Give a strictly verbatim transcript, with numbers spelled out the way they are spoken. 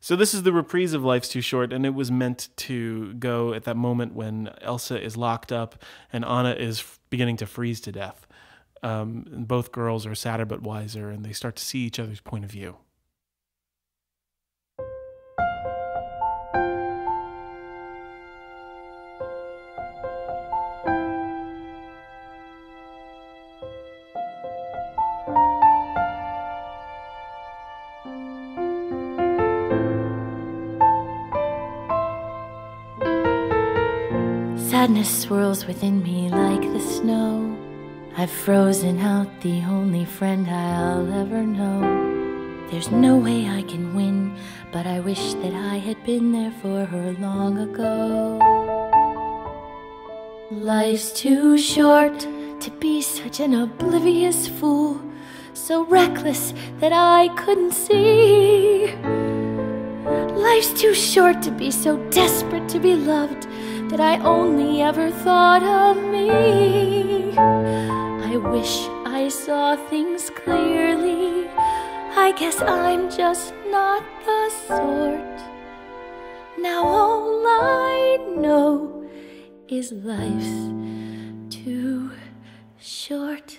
So this is the reprise of Life's Too Short, and it was meant to go at that moment when Elsa is locked up and Anna is beginning to freeze to death. Um, and both girls are sadder but wiser, and they start to see each other's point of view. Sadness swirls within me like the snow. I've frozen out the only friend I'll ever know. There's no way I can win, but I wish that I had been there for her long ago. Life's too short to be such an oblivious fool, so reckless that I couldn't see. Life's too short to be so desperate to be loved that I only ever thought of me. I wish I saw things clearly. I guess I'm just not the sort. Now all I know is life's too short.